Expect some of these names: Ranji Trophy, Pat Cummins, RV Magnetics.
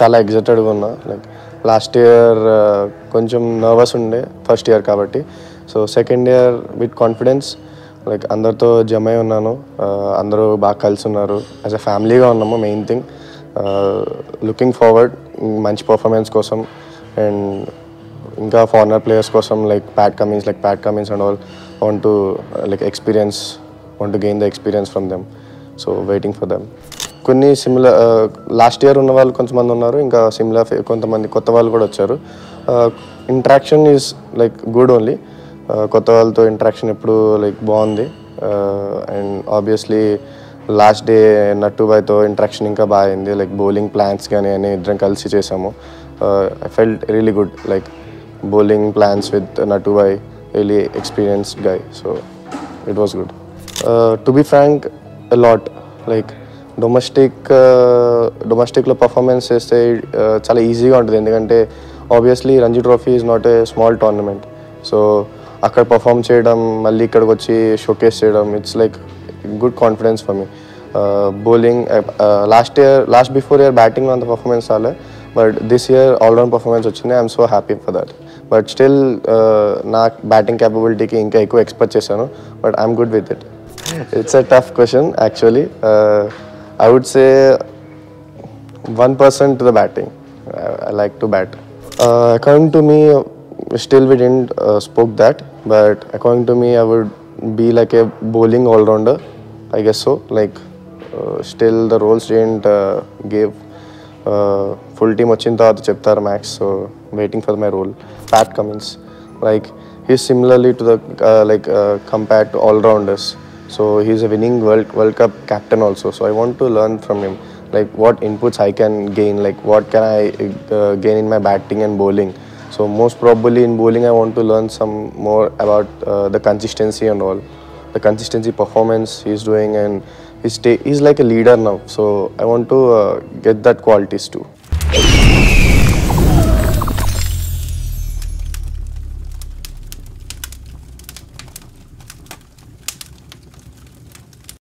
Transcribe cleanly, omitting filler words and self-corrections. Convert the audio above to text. chala excited unna. Like last year koncham nervous unde first year kabatti, so second year with confidence like andartho jamai unnanu, andaru baga kalusunnaru, as a family ga unnamu, main thing looking forward manchi performance kosam and inka foreigner players kosam like Pat Cummins and all, want to like experience, want to gain the experience from them, so waiting for them. కొన్ని similar last year ఉన్న వాళ్ళు కొంతమంది ఉన్నారు, ఇంకా similar కొంతమంది కొత్త వాళ్ళు కూడా వచ్చారు. Interaction is like good only, కొత్త వాళ్ళతో ఇంట్రాక్షన్ ఎప్పుడు లైక్ బాగుంది. అండ్ ఆబ్వియస్లీ లాస్ట్ డే నట్టు బాయ్తో ఇంట్రాక్షన్ ఇంకా బాగా అయింది, లైక్ బౌలింగ్ ప్లాన్స్ కానీ అని ఇద్దరం కలిసి చేసాము. I felt really good, like bowling plans with Nattu boy, really experienced guy, so it was good. To be frank a lot, like డొమెస్టిక్లో పర్ఫార్మెన్స్ చేస్తే చాలా ఈజీగా ఉంటుంది, ఎందుకంటే obviously Ranji trophy is not a small tournament, so అక్కడ perform చేయడం మళ్ళీ ఇక్కడికి వచ్చి షోకేస్ చేయడం, it's like good confidence for me. Bowling last before year batting అంత పర్ఫార్మెన్స్ రాలే, but this year all round performance వచ్చింది, I'm so happy for that. But still నా బ్యాటింగ్ క్యాపబిలిటీకి ఇంకా ఎక్కువ ఎక్స్పెక్ట్ చేశాను, but I'm good with it. It's a tough question actually. I would say 1% to the batting. I like to bat. According to me, still we didn't spoke that, but according to me, I would be like a bowling all-rounder. I guess so. Like still the roles didn't give. Full team achinta adu cheptaru max. So waiting for my role. Pat Cummins, like he's similarly to the compared to all-rounders. So he is a winning World Cup captain also, so I want to learn from him, like what inputs I can gain, like what can I gain in my batting and bowling. So most probably in bowling I want to learn some more about the consistency and all, the consistency performance he is doing, and he is like a leader now, so I want to get that qualities too.